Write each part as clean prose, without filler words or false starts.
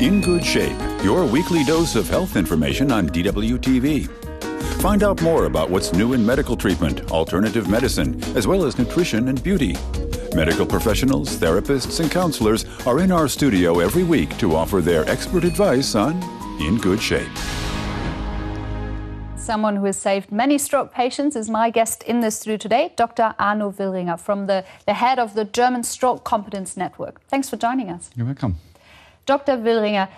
In Good Shape, your weekly dose of health information on DWTV. Find out more about what's new in medical treatment, alternative medicine, as well as nutrition and beauty. Medical professionals, therapists, and counselors are in our studio every week to offer their expert advice on In Good Shape. Someone who has saved many stroke patients is my guest in the studio today, Dr. Arno Villringer, from the head of the German Stroke Competence Network. Thanks for joining us. You're welcome. Dr. Villringer,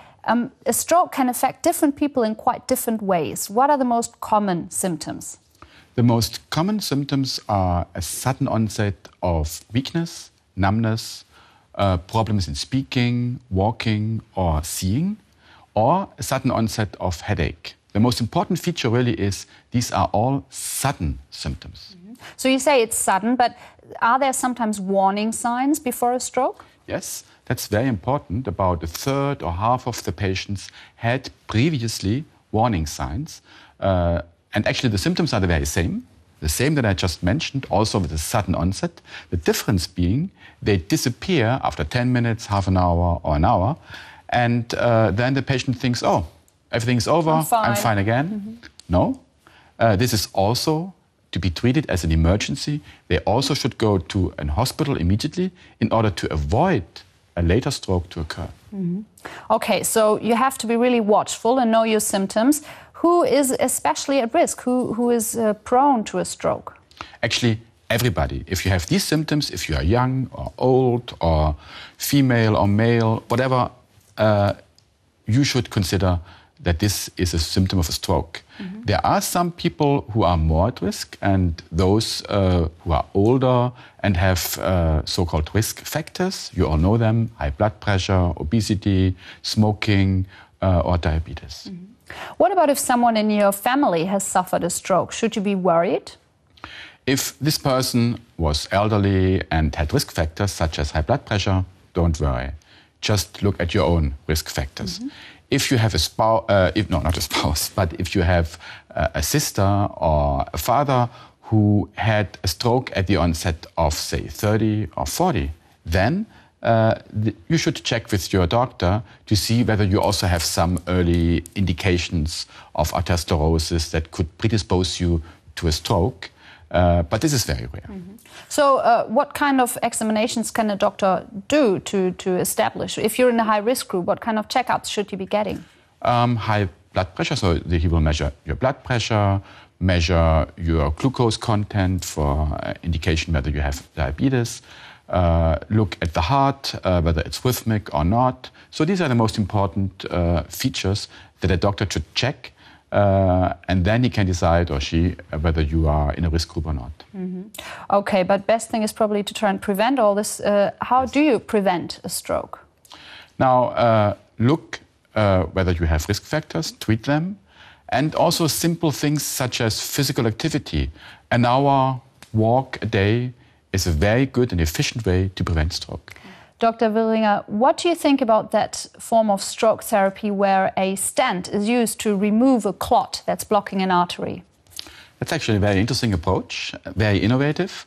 a stroke can affect different people in quite different ways. What are the most common symptoms? The most common symptoms are a sudden onset of weakness, numbness, problems in speaking, walking, or seeing, or a sudden onset of headache. The most important feature really is these are all sudden symptoms. Mm-hmm. So you say it's sudden, but are there sometimes warning signs before a stroke? Yes, that's very important. About a third or half of the patients had previously warning signs. And actually the symptoms are the very same. The same that I just mentioned, also with a sudden onset. The difference being they disappear after 10 minutes, half an hour or an hour. And then the patient thinks, oh, everything's over, I'm fine again. Mm-hmm. No, this is also to be treated as an emergency. They also should go to a hospital immediately in order to avoid a later stroke to occur. Mm-hmm. Okay, so you have to be really watchful and know your symptoms. Who is especially at risk? Who is prone to a stroke? Actually, everybody. If you have these symptoms, if you are young or old or female or male, whatever, you should consider that this is a symptom of a stroke. Mm-hmm. There are some people who are more at risk, and those who are older and have so-called risk factors. You all know them: high blood pressure, obesity, smoking, or diabetes. Mm-hmm. What about if someone in your family has suffered a stroke? Should you be worried? If this person was elderly and had risk factors such as high blood pressure, don't worry. Just look at your own risk factors. Mm-hmm. If you have a spouse, if you have a sister or a father who had a stroke at the onset of, say, 30 or 40, then you should check with your doctor to see whether you also have some early indications of atherosclerosis that could predispose you to a stroke. But this is very rare. Mm-hmm. So what kind of examinations can a doctor do to establish? If you're in a high-risk group, what kind of checkups should you be getting? High blood pressure, so he will measure your blood pressure, measure your glucose content for indication whether you have diabetes, look at the heart, whether it's rhythmic or not. So these are the most important features that a doctor should check. And then he can decide, or she, whether you are in a risk group or not. Mm-hmm. Okay, but best thing is probably to try and prevent all this. How do you prevent a stroke? Now, look whether you have risk factors, treat them, and also simple things such as physical activity. An hour walk a day is a very good and efficient way to prevent stroke. Dr. Villringer, what do you think about that form of stroke therapy where a stent is used to remove a clot that's blocking an artery? That's actually a very interesting approach, very innovative.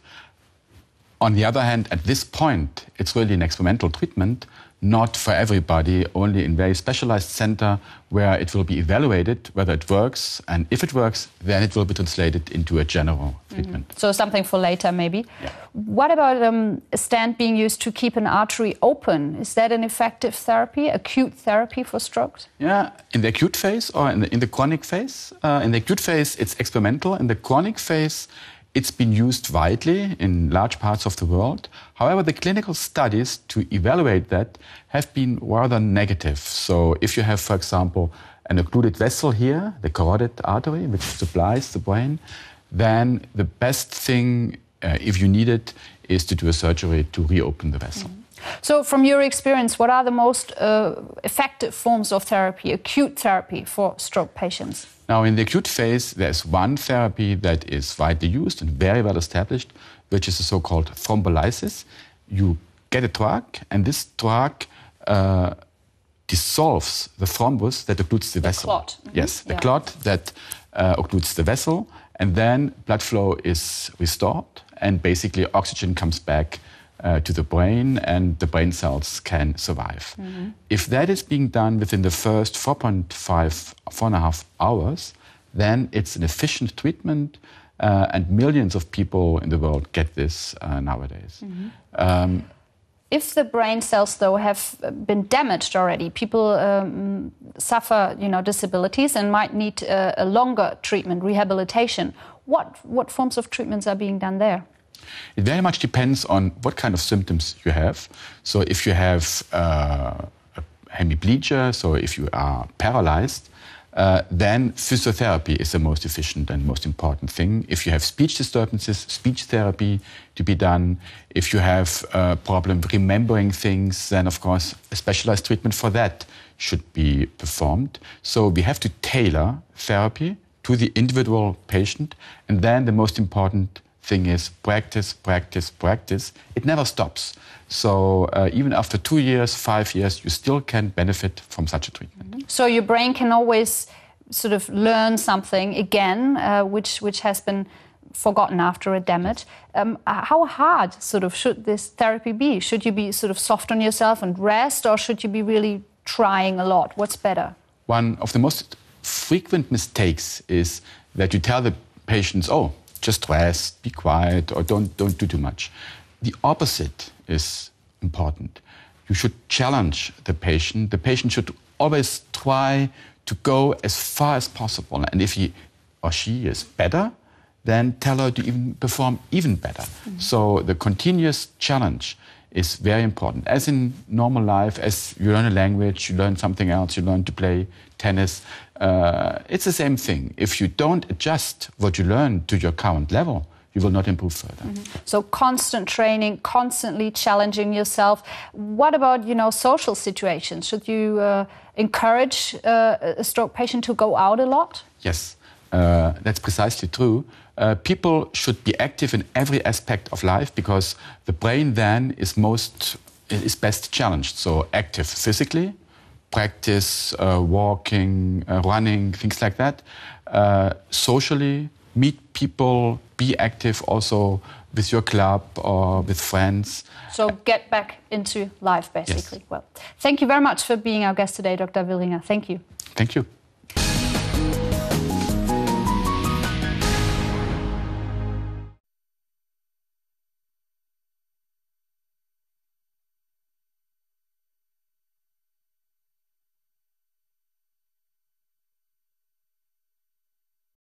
On the other hand, at this point, it's really an experimental treatment, not for everybody, only in very specialized center where it will be evaluated whether it works, and if it works, then it will be translated into a general treatment. Mm-hmm. So something for later, maybe. Yeah. What about a stent being used to keep an artery open? Is that an effective therapy, acute therapy for strokes? Yeah, in the acute phase or in the chronic phase? In the acute phase, it's experimental. In the chronic phase, it's been used widely in large parts of the world. However, the clinical studies to evaluate that have been rather negative. So if you have, for example, an occluded vessel here, the carotid artery, which supplies the brain, then the best thing, if you need it, is to do a surgery to reopen the vessel. Mm-hmm. So from your experience, what are the most effective forms of therapy, acute therapy for stroke patients? Now, in the acute phase, there's one therapy that is widely used and very well established, which is the so-called thrombolysis. You get a drug, and this drug dissolves the thrombus that occludes the vessel. Clot. Mm-hmm. Yes, the clot that occludes the vessel, and then blood flow is restored, and basically oxygen comes back to the brain, and the brain cells can survive. Mm-hmm. If that is being done within the first 4.5 hours, then it's an efficient treatment, and millions of people in the world get this nowadays. Mm-hmm. If the brain cells, though, have been damaged already, people suffer, disabilities and might need a longer treatment, rehabilitation. What forms of treatments are being done there? It very much depends on what kind of symptoms you have. So if you have hemiplegia, so if you are paralyzed, then physiotherapy is the most efficient and most important thing. If you have speech disturbances, speech therapy to be done. If you have a problem remembering things, then of course a specialized treatment for that should be performed. So we have to tailor therapy to the individual patient, and then the most important thing is practice, practice, practice. It never stops. So even after 2 years, 5 years, you still can benefit from such a treatment. Mm-hmm. So your brain can always sort of learn something again, which has been forgotten after a damage. How hard sort of should this therapy be? Should you be sort of soft on yourself and rest, or should you be really trying a lot? What's better? One of the most frequent mistakes is that you tell the patients, oh, just rest, be quiet, or don't do too much. The opposite is important. You should challenge the patient. The patient should always try to go as far as possible. And if he or she is better, then tell her to even perform even better. Mm-hmm. So the continuous challenge is very important. As in normal life, as you learn a language, you learn something else, you learn to play tennis, it's the same thing. If you don't adjust what you learn to your current level, you will not improve further. Mm-hmm. So constant training, constantly challenging yourself. What about, social situations? Should you encourage a stroke patient to go out a lot? Yes, that's precisely true. People should be active in every aspect of life, because the brain then is best challenged. So active physically, practice walking, running, things like that. Socially, meet people, be active also with your club or with friends. So get back into life, basically. Yes. Well, thank you very much for being our guest today, Dr. Villringer. Thank you. Thank you.